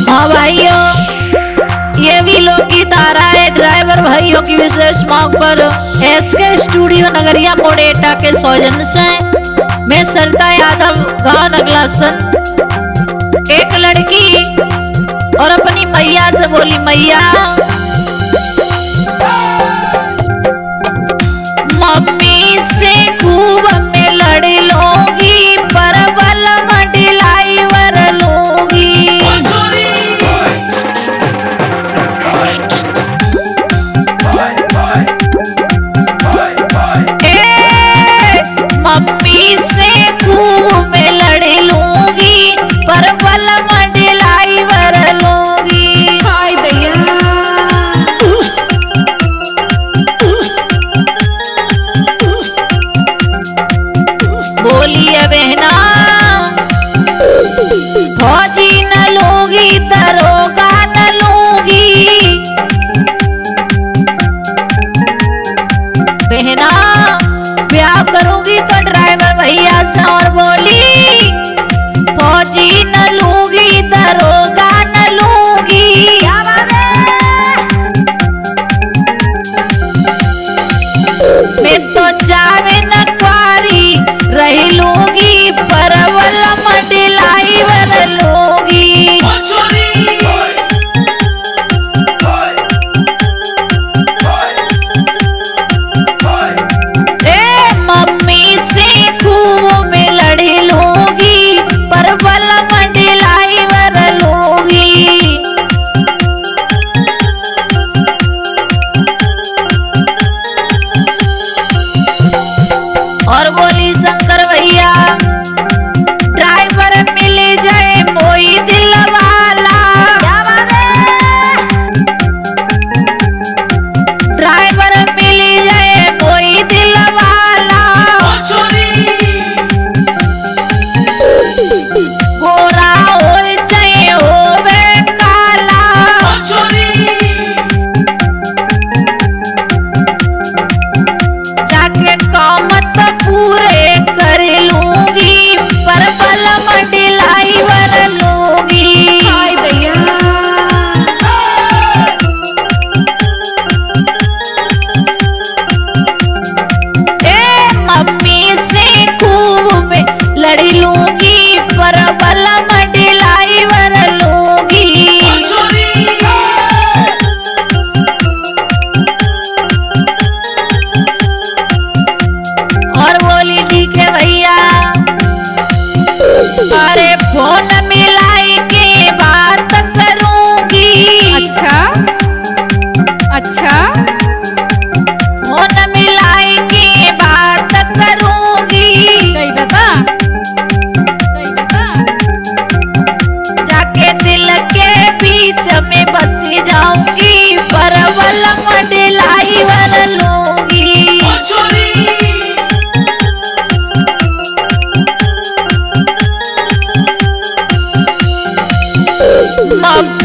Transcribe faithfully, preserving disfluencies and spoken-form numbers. हाँ भाइयों, ये भी लोक की तारा है ड्राइवर भाइयों की विशेष मांग पर एसके स्टूडियो नगरिया मोड़ एटा के सौजन से मैं सरिता यादव गाँव नगलासन एक लड़की और अपनी मैया से बोली मैया मम्मी से खूब मैं लड़ लूंगी पर बल मडलाई वर लूंगी।